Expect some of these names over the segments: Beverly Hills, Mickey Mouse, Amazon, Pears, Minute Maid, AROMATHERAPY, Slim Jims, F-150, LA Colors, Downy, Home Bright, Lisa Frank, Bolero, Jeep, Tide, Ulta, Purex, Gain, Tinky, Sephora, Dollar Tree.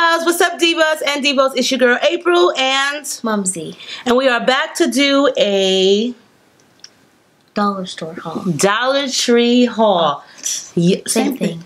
loves. What's up, divas and divos? It's your girl April and Mumsy, and we are back to do a dollar store haul, Dollar Tree haul. Yeah, same thing.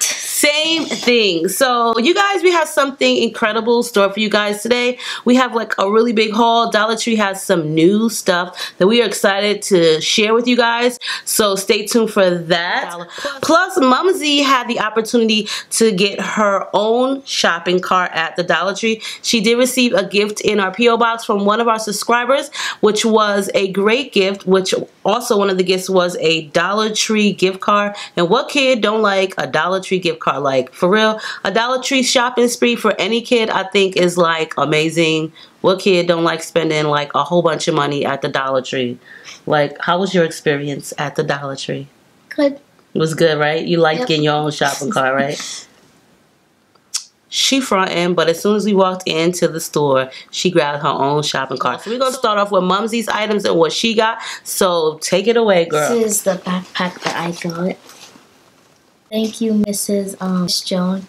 Same thing. So you guys, we have something incredible in store for you guys today. We have like a really big haul. Dollar Tree has some new stuff that we are excited to share with you guys. So stay tuned for that. Plus, Mumsy had the opportunity to get her own shopping cart at the Dollar Tree. She did receive a gift in our P.O. box from one of our subscribers, which was a great gift, which also one of the gifts was a Dollar Tree gift card. And what kid don't like a Dollar Tree gift card? Like, for real, a Dollar Tree shopping spree for any kid, I think, is like amazing. What kid don't like spending like a whole bunch of money at the Dollar Tree? Like, how was your experience at the Dollar Tree? Good. It was good, right? You liked getting your own shopping cart, right? She frontin', but as soon as we walked into the store, she grabbed her own shopping cart. So we're going to start off with Mumsy's items and what she got. So take it away, girl. This is the backpack that I got. Thank you, Miss Joan,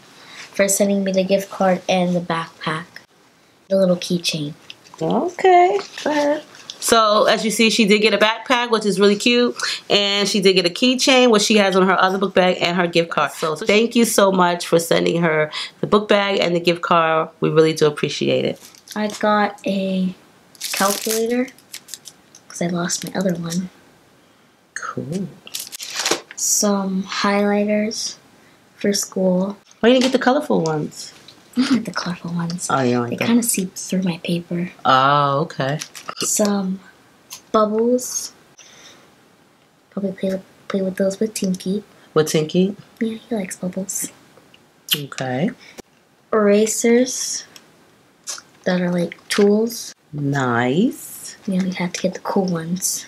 for sending me the gift card and the backpack, the little keychain. Okay, go ahead. So, as you see, she did get a backpack, which is really cute, and she did get a keychain, which she has on her other book bag, and her gift card. So, thank you so much for sending her the book bag and the gift card. We really do appreciate it. I got a calculator, because I lost my other one. Cool. Some highlighters for school. Why didn't you get the colorful ones? I don't like the colorful ones. Oh, you don't like that? They kind of seep through my paper. Oh, okay. Some bubbles. Probably play with those with Tinky. With Tinky? Yeah, he likes bubbles. Okay. Erasers that are like tools. Nice. Yeah, we have to get the cool ones.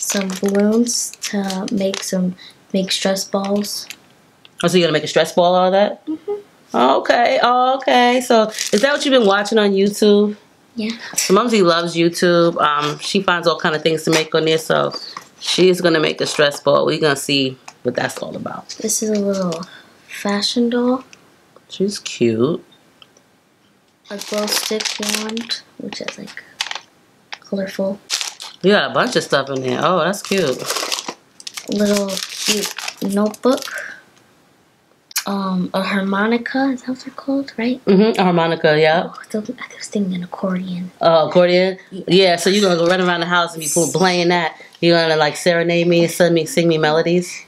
Some balloons to make stress balls. Oh, so you're gonna make a stress ball out of that? Mm-hmm. Okay, okay. So is that what you've been watching on YouTube? Yeah. So Mumsy loves YouTube. She finds all kind of things to make on there, so she's gonna make a stress ball. We're gonna see what that's all about. This is a little fashion doll. She's cute. A glow stick wand, which is like colorful. You got a bunch of stuff in there. Oh, that's cute. Little cute notebook. A harmonica. Is that what they're called, right? Mm-hmm. A harmonica, yeah. Oh, I was thinking an accordion. Oh, accordion? Yeah, so you're going to go run around the house and be playing that. You're going to, like, serenade me and sing me melodies?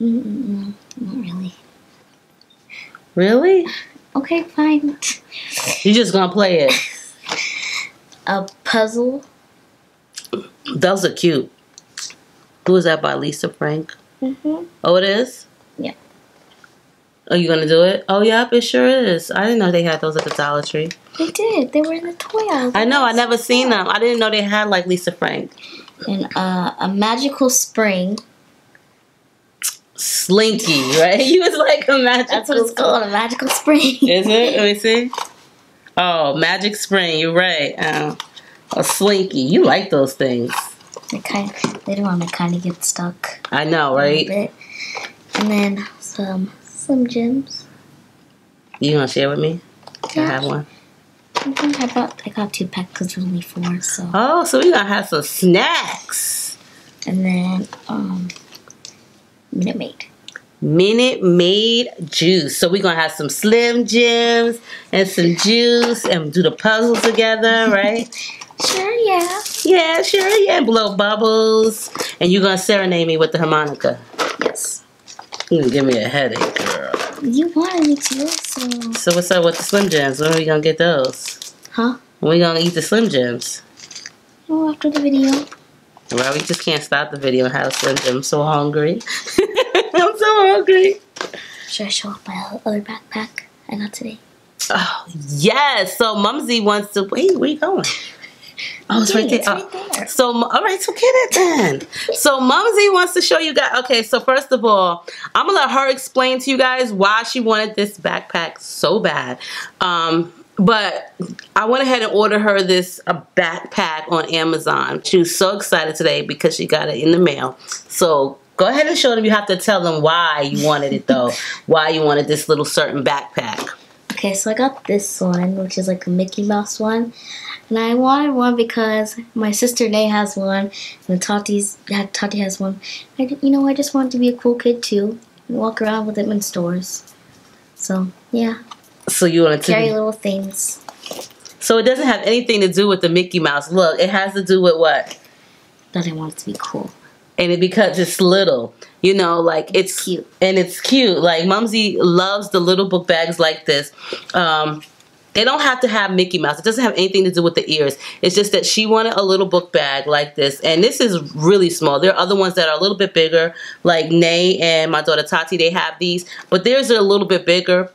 Mm-mm-mm. Not really. Really? Okay, fine. You're just going to play it. A puzzle. Those are cute. Who is that by Lisa Frank? Mm-hmm. Oh, it is? Yeah. Are you going to do it? Oh, yep, it sure is. I didn't know they had those at the Dollar Tree. They did. They were in the toy aisle. I know. I never seen them. I didn't know they had like Lisa Frank. And a magical spring. Slinky, right? He was like a magical That's what it's called, a magical spring. Is it? Let me see. Oh, magic spring. You're right. A slinky. You like those things. Later on, they kind of get stuck. I know, right? And then some Slim Jims. You gonna share with me? Yeah. I have one. I think I got 2 packs because there's only 4. So. Oh, so we gonna have some snacks. And then Minute Maid. Minute Maid juice. So we're gonna have some Slim Jims and some juice and do the puzzles together, right? Sure, yeah. Yeah, sure, yeah. Blow bubbles. And you're going to serenade me with the harmonica. Yes. You're going to give me a headache, girl. You wanted me to, so... So what's up with the Slim Jims? When are we going to get those? Huh? When are we going to eat the Slim Jims? Oh, after the video. Well, we just can't stop the video and have Slim Jims. I'm so hungry. I'm so hungry. Should I show off my other backpack I got today? Oh, yes. So Mumsy wants to... Wait, where you going? Oh, it's right there. So, all right, so get it then. So, Mumsy wants to show you guys. Okay, so first of all, I'm going to let her explain to you guys why she wanted this backpack so bad. But I went ahead and ordered her this backpack on Amazon. She was so excited today because she got it in the mail. So, Go ahead and show them. You have to tell them why you wanted it, though. Why you wanted this little certain backpack. Okay, so I got this one, which is like a Mickey Mouse one. And I wanted one because my sister Nay has one, and Tati has one. I just wanted to be a cool kid, too, and walk around with them in stores. So, yeah. So you want to carry little things. So it doesn't have anything to do with the Mickey Mouse look. It has to do with what? That I want it to be cool. And it because it's little, you know, like it's cute. And it's cute. Like Mumsy loves the little book bags like this. They don't have to have Mickey Mouse. It doesn't have anything to do with the ears. It's just that she wanted a little book bag like this. And this is really small. There are other ones that are a little bit bigger, like Nay and my daughter Tati, they have these. But theirs are a little bit bigger.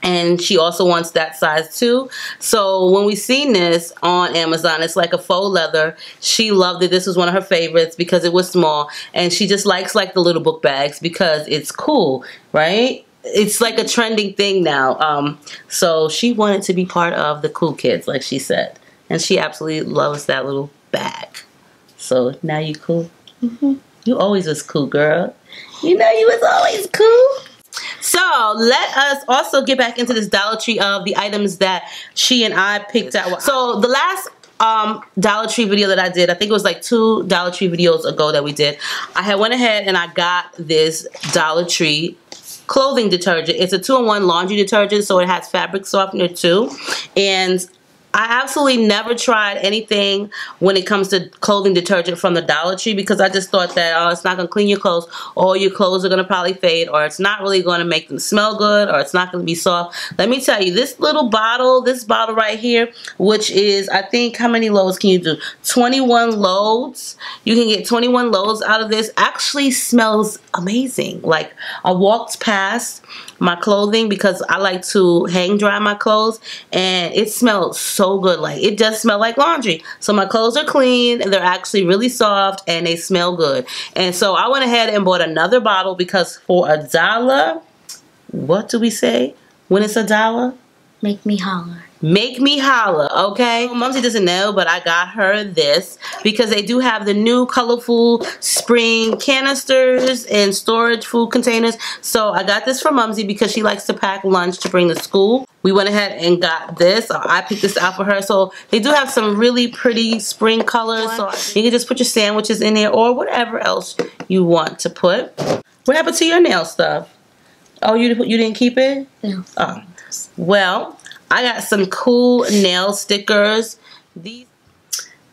And she also wants that size too. So when we seen this on Amazon, it's like a faux leather. She loved it. This was one of her favorites because it was small. And she just likes like the little book bags because it's cool, right? It's like a trending thing now. So she wanted to be part of the cool kids, like she said. And she absolutely loves that little bag. So now you cool? Mm-hmm. You always was cool, girl. You know you was always cool. So let us also get back into this Dollar Tree of the items that she and I picked out. So the last Dollar Tree video that I did, I think it was like 2 Dollar Tree videos ago that we did, I had went ahead and I got this Dollar Tree clothing detergent. It's a 2-in-1 laundry detergent, so it has fabric softener too. And I absolutely never tried anything when it comes to clothing detergent from the Dollar Tree because I just thought that, oh, it's not going to clean your clothes, or your clothes are going to probably fade, or it's not really going to make them smell good, or it's not going to be soft. Let me tell you, this little bottle, this bottle right here, which is, I think, how many loads can you do? 21 loads. You can get 21 loads out of this. Actually smells amazing. Like, I walked past my clothing because I like to hang dry my clothes, and it smells so good. Like, it just smells like laundry. So my clothes are clean, and they're actually really soft, and they smell good. And so I went ahead and bought another bottle because for $1, what do we say when it's $1? Make me holler. Make me holler, okay? Mumsy doesn't know, but I got her this because they do have the new colorful spring canisters and storage food containers. So I got this for Mumsy because she likes to pack lunch to bring to school. We went ahead and got this. I picked this out for her. So they do have some really pretty spring colors. So you can just put your sandwiches in there or whatever else you want to put. What happened to your nail stuff? Oh, you didn't keep it? No. Oh. Well, I got some cool nail stickers. These,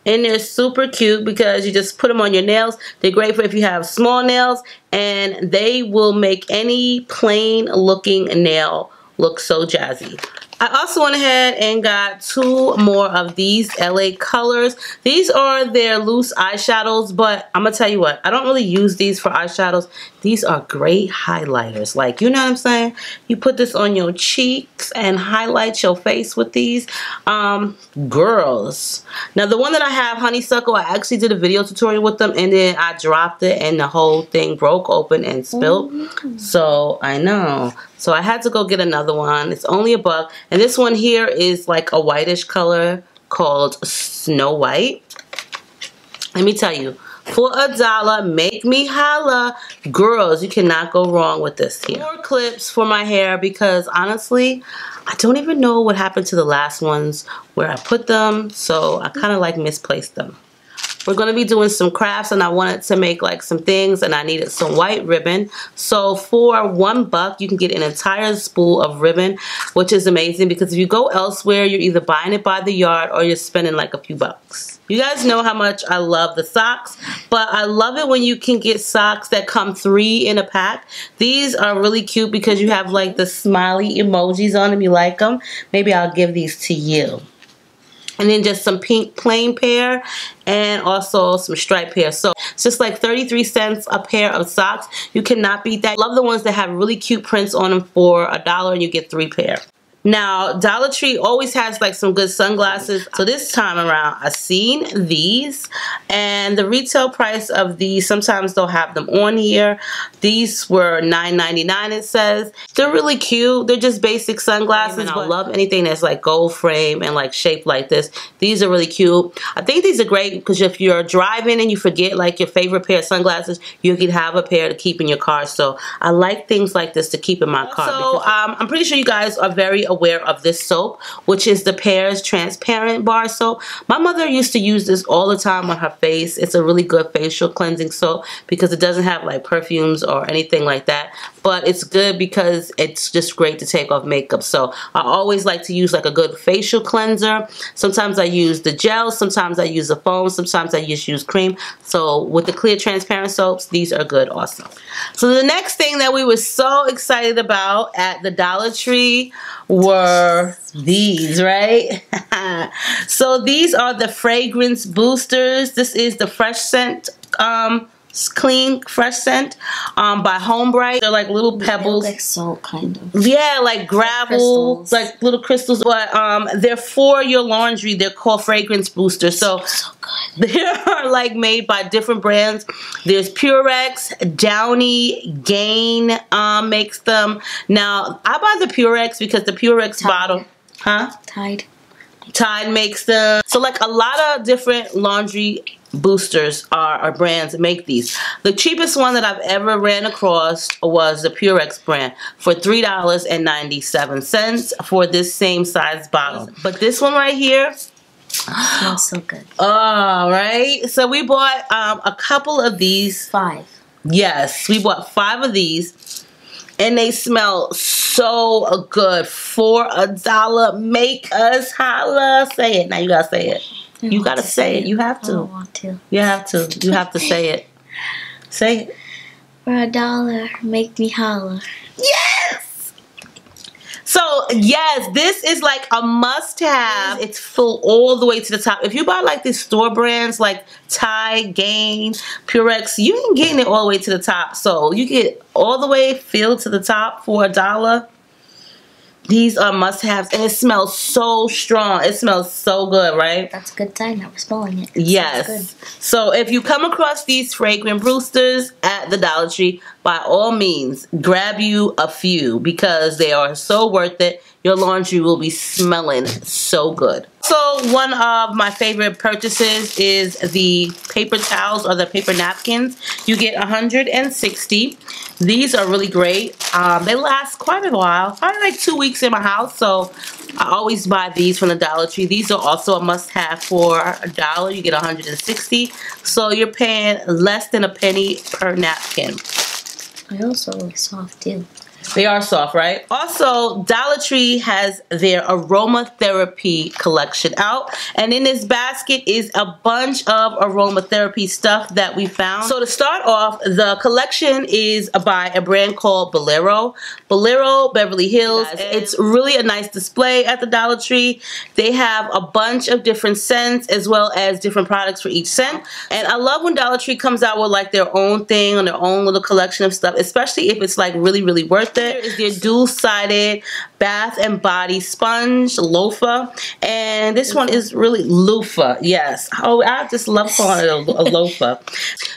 and they're super cute because you just put them on your nails. They're great for if you have small nails, and they will make any plain looking nail look so jazzy. I also went ahead and got 2 more of these LA colors. These are their loose eyeshadows, but I'm gonna tell you what, I don't really use these for eyeshadows. These are great highlighters. Like, you know what I'm saying? You put this on your cheeks and highlight your face with these. Girls. Now, the one that I have, Honeysuckle, I actually did a video tutorial with them, and then I dropped it, and the whole thing broke open and spilled. So, I know. So I had to go get another one. It's only a $1. And this one here is like a whitish color called Snow White. Let me tell you, for $1, make me holla. Girls, you cannot go wrong with this here. 4 clips for my hair because honestly, I don't even know what happened to the last ones where I put them. So I kind of like misplaced them. We're going to be doing some crafts, and I wanted to make like some things, and I needed some white ribbon. So for $1, you can get an entire spool of ribbon, which is amazing because if you go elsewhere, you're either buying it by the yard or you're spending like a few bucks. You guys know how much I love the socks, but I love it when you can get socks that come 3 in a pack. These are really cute because you have like the smiley emojis on them. You like them? Maybe I'll give these to you. And then just some pink plain pair and also some striped pair. So it's just like 33 cents a pair of socks. You cannot beat that. Love the ones that have really cute prints on them for $1 and you get 3 pair. Now, Dollar Tree always has like some good sunglasses. So this time around, I seen these, and the retail price of these, sometimes they'll have them on here. These were $9.99 it says. They're really cute. They're just basic sunglasses. And I love anything that's like gold frame and like shaped like this. These are really cute. I think these are great because if you're driving and you forget like your favorite pair of sunglasses, you can have a pair to keep in your car. So I like things like this to keep in my car. So I'm pretty sure you guys are very aware of this soap, which is the Pears transparent bar soap. My mother used to use this all the time on her face. It's a really good facial cleansing soap because it doesn't have like perfumes or anything like that, but it's good because it's just great to take off makeup. So I always like to use like a good facial cleanser. Sometimes I use the gel, sometimes I use the foam, sometimes I just use cream. So with the clear transparent soaps, these are good also. So the next thing that we were so excited about at the Dollar Tree were these, right? So these are the fragrance boosters. This is the fresh scent clean fresh scent by Home Bright. They're like little pebbles, like salt kind of, yeah, like gravel, like little crystals, but they're for your laundry. They're called fragrance boosters. So good. They are like made by different brands. There's Purex, Downy, Gain makes them. Now I buy the Purex because the Purex Tide bottle, huh? Tide makes them. So like a lot of different laundry boosters are brands make these. The cheapest one that I've ever ran across was the Purex brand for $3.97 for this same size bottle. But this one right here, oh, so good. All right, so we bought a couple of these. Five. Yes, we bought 5 of these, and they smell so good for $1. Make us holla. Say it now. You gotta say it. You gotta say it. You have to. I don't want to. You have to. You have to say it. Say it. For $1, make me holler. Yes! So, yes, this is like a must-have. It's full all the way to the top. If you buy like these store brands like Tide, Gain, Purex, you can get it all the way to the top. So, you get all the way filled to the top for $1. These are must-haves, and it smells so strong. It smells so good, right? That's a good sign that we're smelling it. Yes. So if you come across these fragrant boosters at the Dollar Tree, by all means, grab you a few because they are so worth it. Your laundry will be smelling so good. So one of my favorite purchases is the paper towels or the paper napkins. You get 160. These are really great. They last quite a while, probably like 2 weeks in my house. So I always buy these from the Dollar Tree. These are also a must-have for $1. You get 160. So you're paying less than a penny per napkin. They also look soft too. They are soft, right? Also, Dollar Tree has their aromatherapy collection out. And in this basket is a bunch of aromatherapy stuff that we found. So to start off, the collection is by a brand called Bolero. Bolero, Beverly Hills. It's really a nice display at the Dollar Tree. They have a bunch of different scents as well as different products for each scent. And I love when Dollar Tree comes out with like their own thing and their own little collection of stuff, especially if it's like really, really worth it. Here is their dual-sided bath and body sponge, loofah, and this one is really loofah, yes. Oh, I just love calling it a loofah.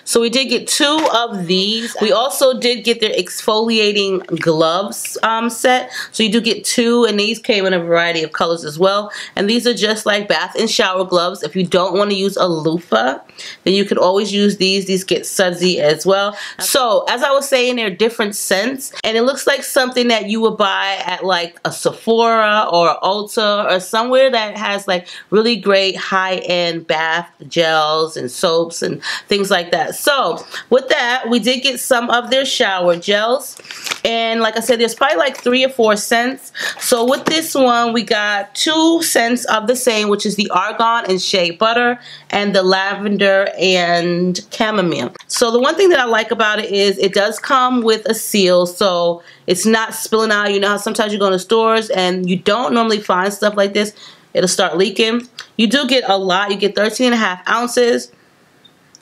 So we did get 2 of these. We also did get their exfoliating gloves set. So you do get 2, and these came in a variety of colors as well. And these are just like bath and shower gloves. If you don't want to use a loofah, then you can always use these. These get sudsy as well. So as I was saying, they're different scents, and it looks like something that you would buy at like a Sephora or Ulta or somewhere that has like really great high-end bath gels and soaps and things like that. So with that, we did get some of their shower gels, and like I said, there's probably like 3 or 4 scents. So with this one, we got 2 scents of the same, which is the Argan and Shea Butter and the Lavender and Chamomile. So the one thing that I like about it is it does come with a seal, so it's not spilling out. You know how sometimes you go to stores and you don't normally find stuff like this. It'll start leaking. You do get a lot. You get 13.5 ounces.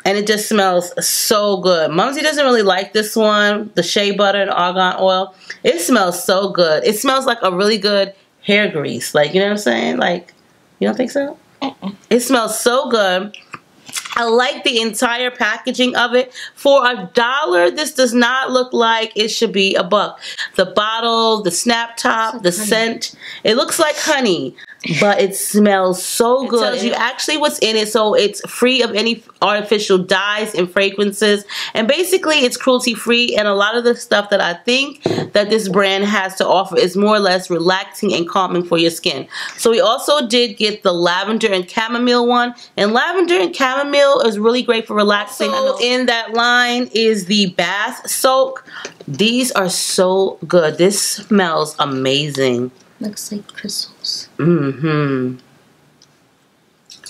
And it just smells so good. Mumsy doesn't really like this one, the shea butter and argan oil. It smells so good. It smells like a really good hair grease. Like, you know what I'm saying? Like, you don't think so? It smells so good. I like the entire packaging of it. For $1, this does not look like it should be $1. The bottle, the snap top, the scent, it looks like honey, but it smells so good. It tells you actually what's in it, so it's free of any artificial dyes and fragrances, and basically it's cruelty free. And a lot of the stuff that I think that this brand has to offer is more or less relaxing and calming for your skin. So we also did get the lavender and chamomile one, and lavender and chamomile is really great for relaxing. Also in that line is the bath soak. These are so good. This smells amazing. Looks like crystals. Mm-hmm.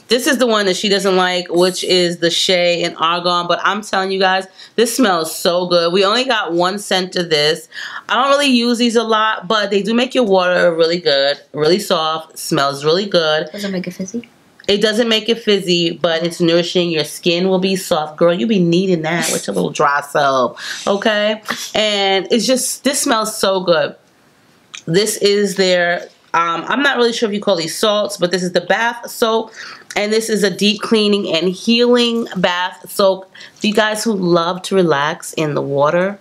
This is the one that she doesn't like, which is the Shea and Argan. But I'm telling you guys, this smells so good. We only got one scent of this. I don't really use these a lot, but they do make your water really good, really soft, smells really good. Does it make it fizzy? It doesn't make it fizzy, but it's nourishing. Your skin will be soft. Girl, you be needing that with your little dry soap, okay? And it's just, this smells so good. This is their, I'm not really sure if you call these salts, but this is the bath soap. And this is a deep cleaning and healing bath soap. For you guys who love to relax in the water,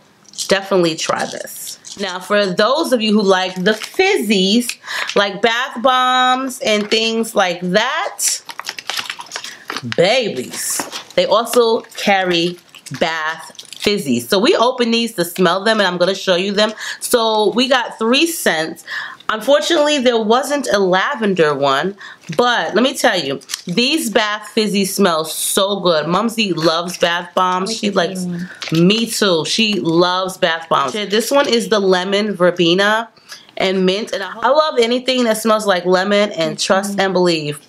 definitely try this. Now, for those of you who like the fizzies, like bath bombs and things like that, babies, they also carry bath fizzy. So we open these to smell them, and I'm going to show you them. So we got 3 scents. Unfortunately, there wasn't a lavender one, but let me tell you, these bath fizzy smell so good. Mumsy loves bath bombs. She likes, me too. She loves bath bombs. This one is the lemon verbena and mint, and I love anything that smells like lemon and trust and believe.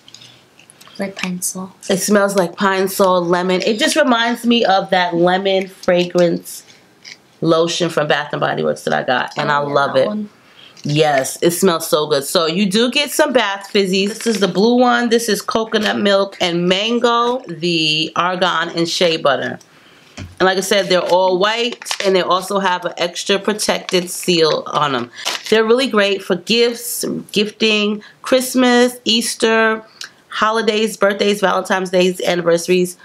Like pine sol. It smells like pine sol, lemon. It just reminds me of that lemon fragrance lotion from Bath & Body Works that I got, and I love it. One. Yes, it smells so good. So you do get some bath fizzies. This is the blue one. This is coconut milk and mango, the argan and shea butter. And like I said, they're all white, and they also have an extra protected seal on them. They're really great for gifts, gifting, Christmas, Easter, holidays, birthdays, Valentine's Days, anniversaries,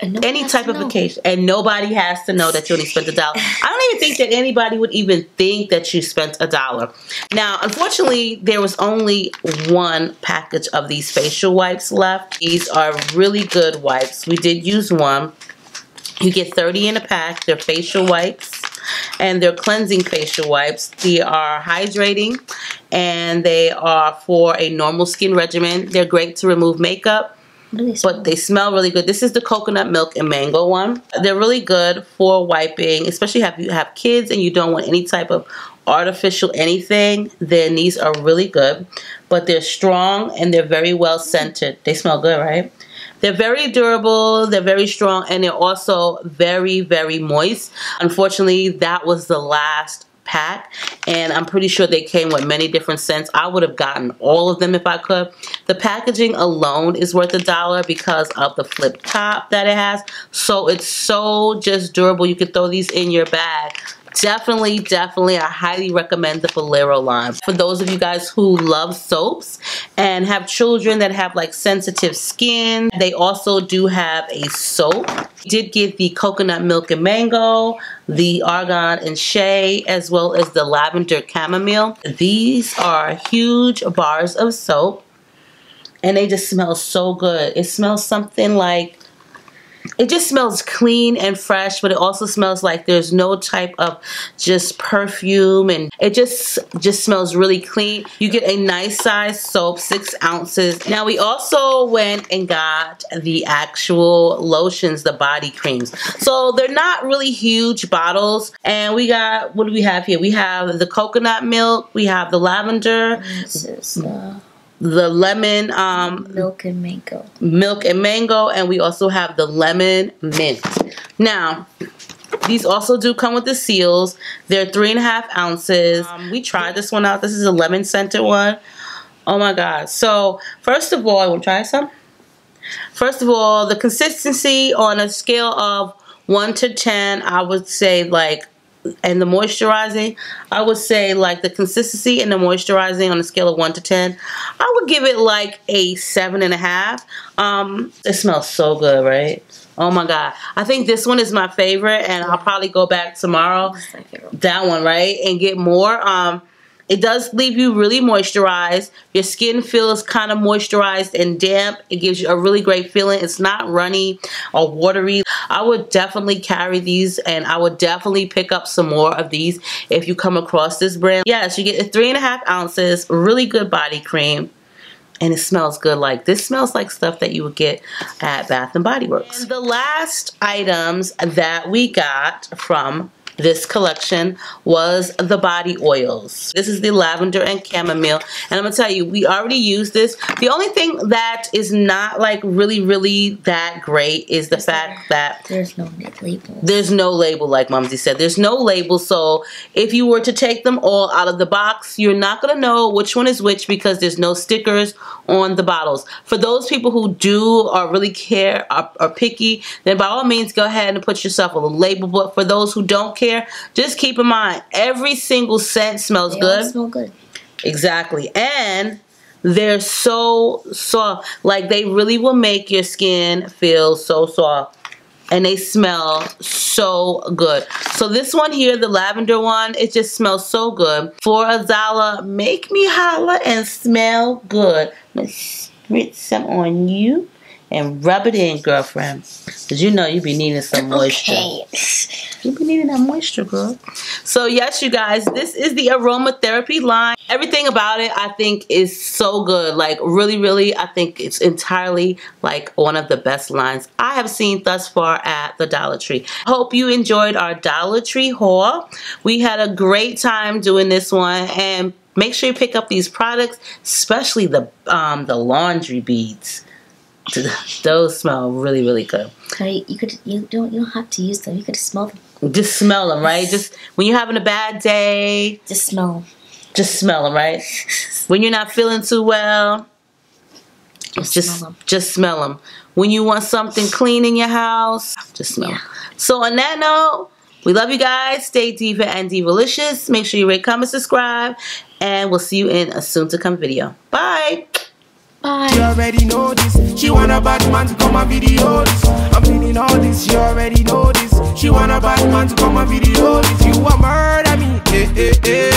any type of occasion. And nobody has to know that you only spent $1. I don't even think that anybody would even think that you spent $1. Now, unfortunately, there was only one package of these facial wipes left. These are really good wipes. We did use one. You get 30 in a pack. They're facial wipes, and they're cleansing facial wipes. They are hydrating, and they are for a normal skin regimen. They're great to remove makeup, but they smell really good. This is the coconut milk and mango one. They're really good for wiping, especially if you have kids and you don't want any type of artificial anything. Then these are really good, but they're strong, and they're very well scented. They smell good, right? They're very durable, they're very strong, and they're also very, very moist. Unfortunately, that was the last pack, and I'm pretty sure they came with many different scents. I would have gotten all of them if I could. The packaging alone is worth $1 because of the flip top that it has. So it's so just durable. You can throw these in your bag. Definitely, definitely, I highly recommend the Bolero line. For those of you guys who love soaps and have children that have like sensitive skin, they also do have a soap. We did get the coconut milk and mango, the argan and shea, as well as the lavender chamomile. These are huge bars of soap, and they just smell so good. It smells something like, it just smells clean and fresh, but it also smells like there's no type of just perfume, and it just smells really clean. You get a nice size soap, 6 ounces. Now we also went and got the actual lotions, the body creams. So they're not really huge bottles, and we got, what do we have here? We have the coconut milk, we have the lavender. This is the lemon milk and mango, and we also have the lemon mint. Now these also do come with the seals. They're 3.5 ounces. We tried this one out. This is a lemon scented one. Oh my god. So first of all, I want to try some. First of all, the consistency on a scale of 1 to 10, I would say like and the moisturizing, I would say like the consistency and the moisturizing on a scale of 1 to 10, I would give it like a 7.5. It smells so good, right? Oh my god, I think this one is my favorite, and I'll probably go back tomorrow, that one, right, and get more. It does leave you really moisturized. Your skin feels kind of moisturized and damp. It gives you a really great feeling. It's not runny or watery. I would definitely carry these, and I would definitely pick up some more of these if you come across this brand. Yes, you get 3.5 ounces, really good body cream. And it smells good. Like, this smells like stuff that you would get at Bath and Body Works. And the last items that we got from this collection was the body oils. This is the lavender and chamomile, and I'm gonna tell you, we already used this. The only thing that is not like really that great is the fact that there's no label. There's no label, like Mumsy said. There's no label, so if you were to take them all out of the box, you're not gonna know which one is which because there's no stickers on the bottles. For those people who do or really care or picky, then by all means go ahead and put yourself a little label. But for those who don't care, just keep in mind every single scent smells good. They smell good. Exactly. And they're so soft. Like, they really will make your skin feel so soft. And they smell so good. So this one here, the lavender one, it just smells so good. For a dollar, make me holler and smell good. Let's spritz some on you and rub it in, girlfriend. Because you know you be needing some moisture. Okay. You be needing that moisture, girl. So yes, you guys, this is the aromatherapy line. Everything about it, I think, is so good. Like, really, I think it's entirely like one of the best lines I have seen thus far at the Dollar Tree. Hope you enjoyed our Dollar Tree haul. We had a great time doing this one, and make sure you pick up these products, especially the laundry beads. Those smell really good. You don't have to use them. You could smell them. Just smell them, right? Just when you're having a bad day. Just smell them. Just smell them, right? When you're not feeling too well. Just smell them. When you want something clean in your house, just smell them. So on that note, we love you guys. Stay diva and divalicious. Make sure you rate, comment, subscribe, and we'll see you in a soon to come video. Bye. You already know this. She want a bad man to come and video this. I'm feeling all this. You already know this. She want a bad man to come and video this. You want murder me?